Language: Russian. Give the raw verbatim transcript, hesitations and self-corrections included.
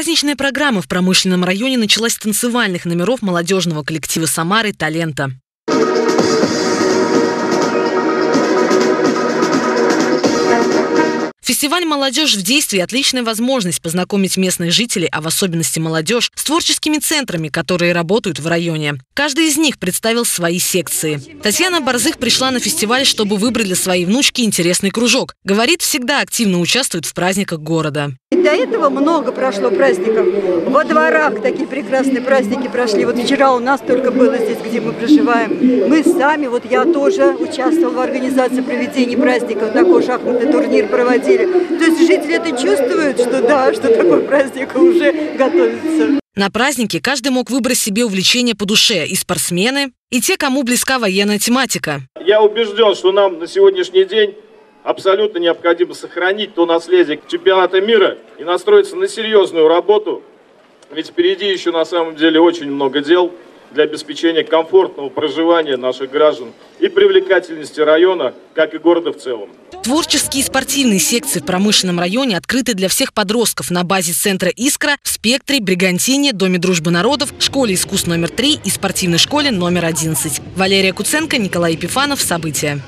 Праздничная программа в промышленном районе началась с танцевальных номеров молодежного коллектива «Самары таланта». Фестиваль «Молодежь в действии» – отличная возможность познакомить местных жителей, а в особенности молодежь, с творческими центрами, которые работают в районе. Каждый из них представил свои секции. Татьяна Борзых пришла на фестиваль, чтобы выбрать для своей внучки интересный кружок. Говорит, всегда активно участвует в праздниках города. До этого много прошло праздников. Во дворах такие прекрасные праздники прошли. Вот вчера у нас только было здесь, где мы проживаем. Мы сами, вот я тоже участвовала в организации проведения праздников. Такой шахматный турнир проводили. То есть жители это чувствуют, что да, что такой праздник уже готовится. На празднике каждый мог выбрать себе увлечение по душе, и спортсмены, и те, кому близка военная тематика. Я убежден, что нам на сегодняшний день абсолютно необходимо сохранить то наследие чемпионата мира и настроиться на серьезную работу, ведь впереди еще на самом деле очень много дел для обеспечения комфортного проживания наших граждан и привлекательности района, как и города в целом. Творческие и спортивные секции в промышленном районе открыты для всех подростков на базе центра «Искра», в «Спектре», «Бригантине», «Доме дружбы народов», «Школе искусств номер три» и «Спортивной школе номер одиннадцать». Валерия Куценко, Николай Пифанов. События.